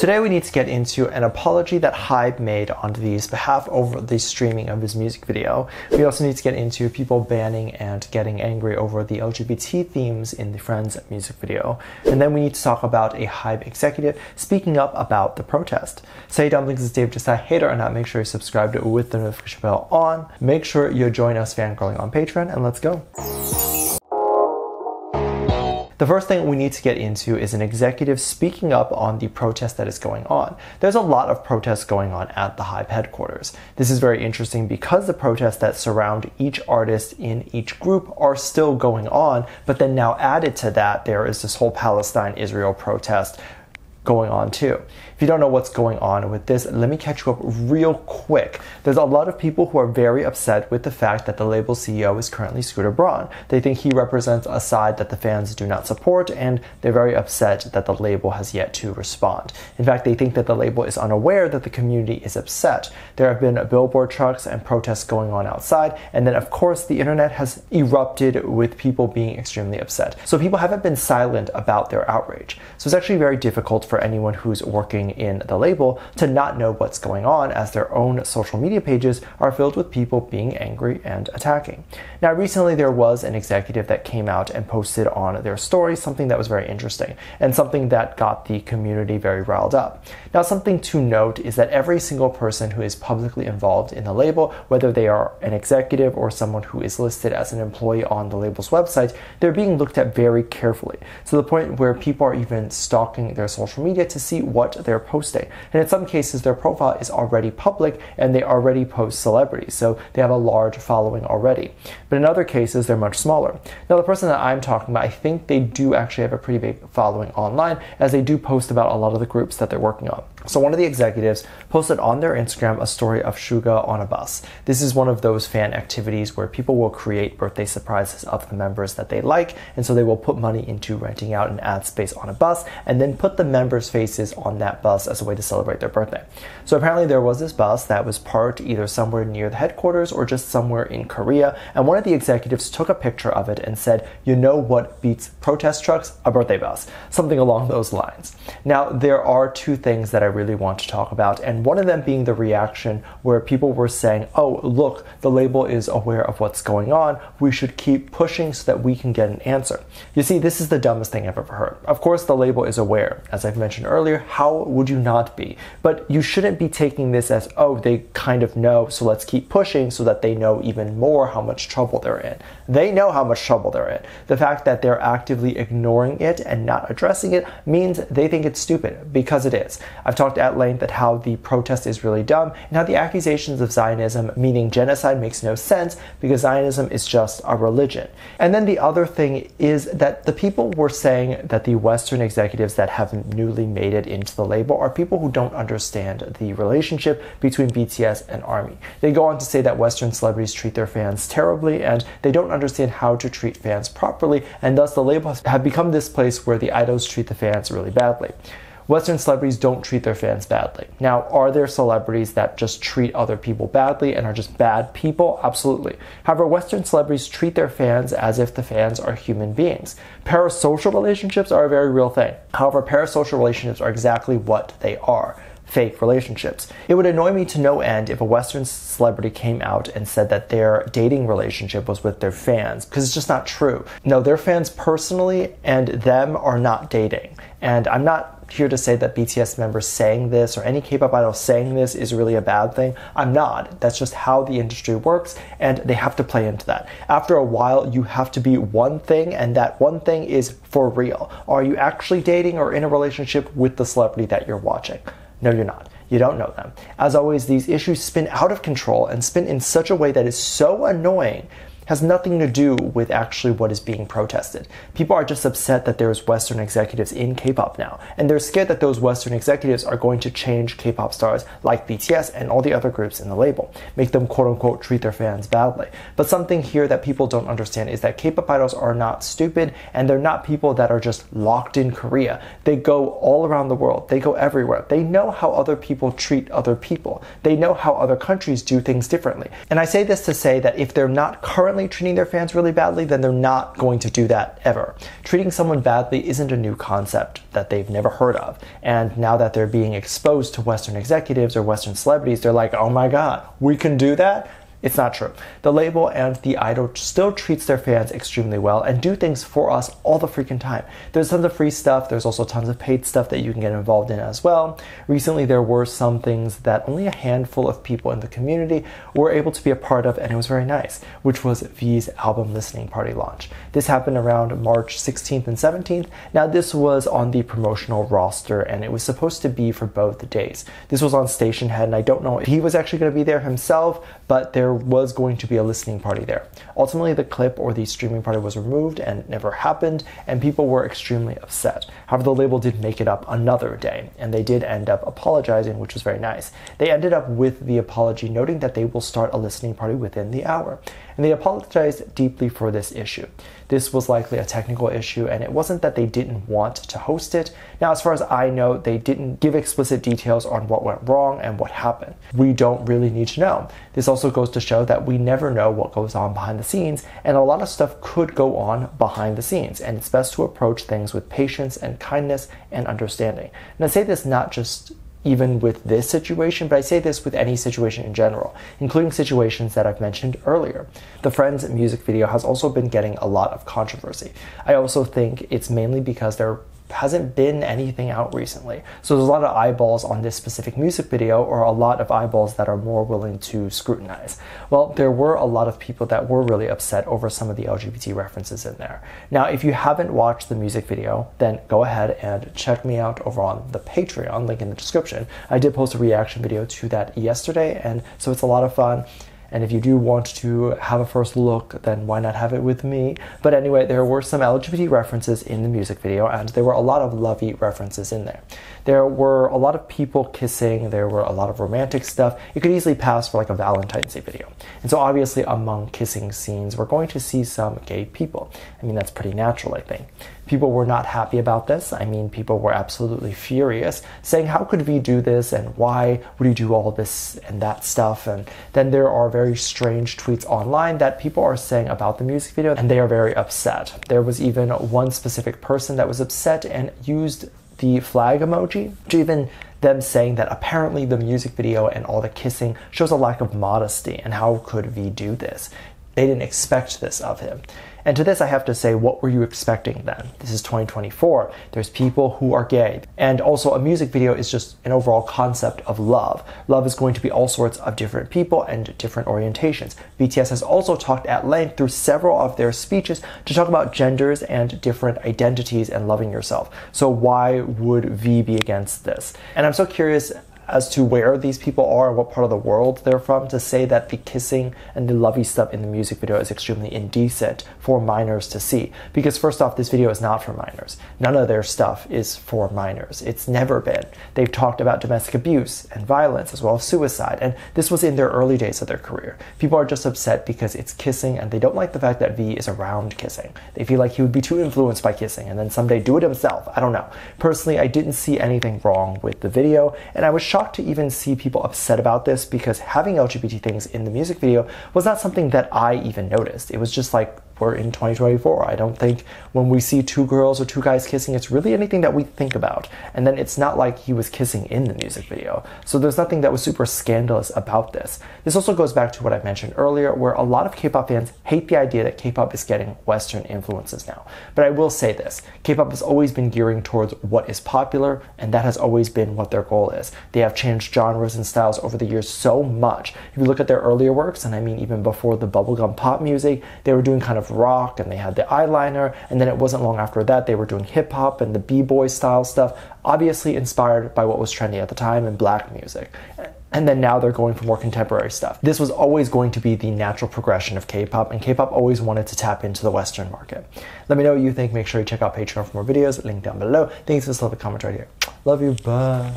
Today we need to get into an apology that HYBE made on V's behalf over the streaming of his music video. We also need to get into people banning and getting angry over the LGBT themes in the Friends music video. And then we need to talk about a HYBE executive speaking up about the protest. So hey Dumplings, it's Dave, just a hater or not, make sure you subscribe to it with the notification bell on. Make sure you join us fangirling on Patreon, and let's go. The first thing we need to get into is an executive speaking up on the protest that is going on. There's a lot of protests going on at the HYBE headquarters. This is very interesting because the protests that surround each artist in each group are still going on, but then now added to that, there is this whole Palestine-Israel protest going on too. If you don't know what's going on with this, let me catch you up real quick. There's a lot of people who are very upset with the fact that the label CEO is currently Scooter Braun. They think he represents a side that the fans do not support, and they're very upset that the label has yet to respond. In fact, they think that the label is unaware that the community is upset. There have been billboard trucks and protests going on outside, and then of course the internet has erupted with people being extremely upset. So people haven't been silent about their outrage. So it's actually very difficult for anyone who's working in the label to not know what's going on, as their own social media pages are filled with people being angry and attacking. Now recently there was an executive that came out and posted on their story something that was very interesting and something that got the community very riled up. Now something to note is that every single person who is publicly involved in the label, whether they are an executive or someone who is listed as an employee on the label's website, they're being looked at very carefully, to the point where people are even stalking their social media to see what they're posting. And in some cases their profile is already public and they already post celebrities, so they have a large following already. But in other cases they're much smaller. Now the person that I'm talking about, I think they do actually have a pretty big following online, as they do post about a lot of the groups that they're working on. So one of the executives posted on their Instagram a story of Suga on a bus. This is one of those fan activities where people will create birthday surprises of the members that they like, and so they will put money into renting out an ad space on a bus and then put the members' faces on that bus as a way to celebrate their birthday. So apparently there was this bus that was parked either somewhere near the headquarters or just somewhere in Korea, and one of the executives took a picture of it and said, "You know what beats protest trucks? A birthday bus." Something along those lines. Now there are two things that I really want to talk about, and one of them being the reaction where people were saying, "Oh, look, the label is aware of what's going on. We should keep pushing so that we can get an answer." You see, this is the dumbest thing I've ever heard. Of course, the label is aware. As I've mentioned earlier, how would you not be? But you shouldn't be taking this as, "Oh, they kind of know, so let's keep pushing so that they know even more how much trouble they're in." They know how much trouble they're in. The fact that they're actively ignoring it and not addressing it means they think it's stupid, because it is. I've talked at length at how the protest is really dumb and how the accusations of Zionism, meaning genocide, makes no sense because Zionism is just a religion. And then the other thing is that the people were saying that the Western executives that have newly made it into the label are people who don't understand the relationship between BTS and ARMY. They go on to say that Western celebrities treat their fans terribly and they don't understand how to treat fans properly, and thus the labels have become this place where the idols treat the fans really badly. Western celebrities don't treat their fans badly. Now, are there celebrities that just treat other people badly and are just bad people? Absolutely. However, Western celebrities treat their fans as if the fans are human beings. Parasocial relationships are a very real thing. However, parasocial relationships are exactly what they are. Fake relationships. It would annoy me to no end if a Western celebrity came out and said that their dating relationship was with their fans, because it's just not true. No, their fans personally and them are not dating. And I'm not here to say that BTS members saying this or any K-pop idol saying this is really a bad thing. I'm not. That's just how the industry works, and they have to play into that. After a while, you have to be one thing, and that one thing is for real. Are you actually dating or in a relationship with the celebrity that you're watching? No, you're not. You don't know them. As always, these issues spin out of control and spin in such a way that is so annoying. Has nothing to do with actually what is being protested. People are just upset that there's Western executives in K-pop now, and they're scared that those Western executives are going to change K-pop stars like BTS and all the other groups in the label, make them quote-unquote treat their fans badly. But something here that people don't understand is that K-pop idols are not stupid, and they're not people that are just locked in Korea. They go all around the world. They go everywhere. They know how other people treat other people. They know how other countries do things differently. And I say this to say that if they're not currently currently treating their fans really badly, then they're not going to do that ever. Treating someone badly isn't a new concept that they've never heard of. And now that they're being exposed to Western executives or Western celebrities, they're like, oh my God, we can do that? It's not true. The label and the idol still treats their fans extremely well and do things for us all the freaking time. There's tons of free stuff. There's also tons of paid stuff that you can get involved in as well. Recently, there were some things that only a handful of people in the community were able to be a part of, and it was very nice, which was V's album listening party launch. This happened around March 16th and 17th. Now, this was on the promotional roster, and it was supposed to be for both days. This was on Station Head, and I don't know if he was actually going to be there himself, but there was going to be a listening party there. Ultimately, the clip or the streaming party was removed and never happened, and people were extremely upset. However, the label did make it up another day, and they did end up apologizing, which was very nice. They ended up with the apology noting that they will start a listening party within the hour, and they apologized deeply for this issue. This was likely a technical issue, and it wasn't that they didn't want to host it. Now, as far as I know, they didn't give explicit details on what went wrong and what happened. We don't really need to know. This also goes to show that we never know what goes on behind the scenes, and a lot of stuff could go on behind the scenes, and it's best to approach things with patience and kindness and understanding. And I say this not just even with this situation, but I say this with any situation in general, including situations that I've mentioned earlier. The Friends music video has also been getting a lot of controversy. I also think it's mainly because there hasn't been anything out recently. So there's a lot of eyeballs on this specific music video, or a lot of eyeballs that are more willing to scrutinize. Well, there were a lot of people that were really upset over some of the LGBT references in there. Now, if you haven't watched the music video, then go ahead and check me out over on the Patreon, link in the description. I did post a reaction video to that yesterday, and so it's a lot of fun. And if you do want to have a first look, then why not have it with me? But anyway, there were some LGBT references in the music video, and there were a lot of lovey references in there. There were a lot of people kissing, there were a lot of romantic stuff. It could easily pass for like a Valentine's Day video. And so obviously among kissing scenes, we're going to see some gay people. I mean, that's pretty natural, I think. People were not happy about this. I mean, people were absolutely furious, saying, how could V do this, and why would he do all this and that stuff? And then there are very strange tweets online that people are saying about the music video, and they are very upset. There was even one specific person that was upset and used the flag emoji, which even them saying that apparently the music video and all the kissing shows a lack of modesty, and how could V do this? They didn't expect this of him. And to this I have to say, what were you expecting then? This is 2024. There's people who are gay. And also a music video is just an overall concept of love. Love is going to be all sorts of different people and different orientations. BTS has also talked at length through several of their speeches to talk about genders and different identities and loving yourself. So why would V be against this? And I'm so curious as to where these people are and what part of the world they're from to say that the kissing and the lovey stuff in the music video is extremely indecent for minors to see. Because first off, this video is not for minors. None of their stuff is for minors. It's never been. They've talked about domestic abuse and violence as well as suicide, and this was in their early days of their career. People are just upset because it's kissing, and they don't like the fact that V is around kissing. They feel like he would be too influenced by kissing and then someday do it himself. I don't know. Personally, I didn't see anything wrong with the video, and I was shocked to even see people upset about this, because having LGBT things in the music video was not something that I even noticed. It was just like, we're in 2024. I don't think when we see two girls or two guys kissing, it's really anything that we think about. And then it's not like he was kissing in the music video. So there's nothing that was super scandalous about this. This also goes back to what I mentioned earlier, where a lot of K-pop fans hate the idea that K-pop is getting Western influences now. But I will say this, K-pop has always been gearing towards what is popular, and that has always been what their goal is. They have changed genres and styles over the years so much. If you look at their earlier works, and I mean even before the bubblegum pop music, they were doing kind of rock, and they had the eyeliner, and then it wasn't long after that they were doing hip-hop and the b-boy style stuff, obviously inspired by what was trendy at the time in black music. And then now they're going for more contemporary stuff. This was always going to be the natural progression of K-pop, and K-pop always wanted to tap into the Western market. Let me know what you think. Make sure you check out Patreon for more videos, link down below. Thanks for this lovely comment right here. Love you, bye.